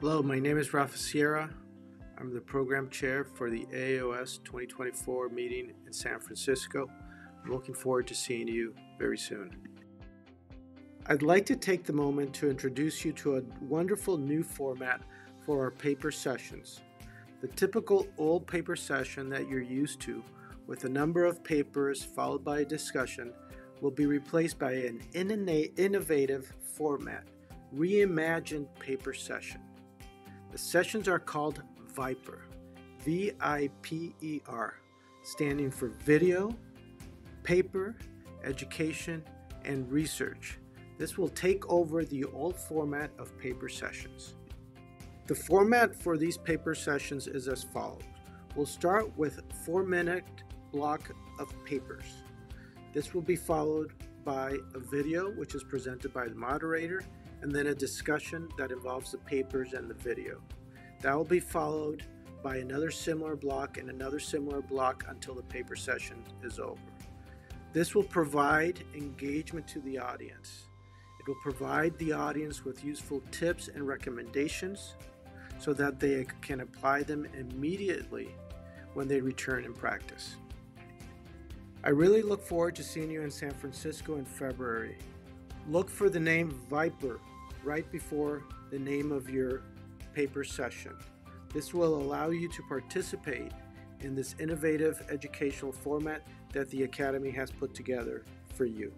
Hello, my name is Rafael Sierra. I'm the program chair for the AAOS 2024 meeting in San Francisco. I'm looking forward to seeing you very soon. I'd like to take the moment to introduce you to a wonderful new format for our paper sessions. The typical old paper session that you're used to, with a number of papers followed by a discussion, will be replaced by an innovative format, reimagined paper session. The sessions are called VIPER, V-I-P-E-R, standing for Video, Paper, Education, and Research. This will take over the old format of paper sessions. The format for these paper sessions is as follows. We'll start with a 4-minute block of papers. This will be followed by a video, which is presented by the moderator, and then a discussion that involves the papers and the video. That will be followed by another similar block and another similar block until the paper session is over. This will provide engagement to the audience. It will provide the audience with useful tips and recommendations so that they can apply them immediately when they return in practice. I really look forward to seeing you in San Francisco in February. Look for the name VIPER right before the name of your paper session. This will allow you to participate in this innovative educational format that the Academy has put together for you.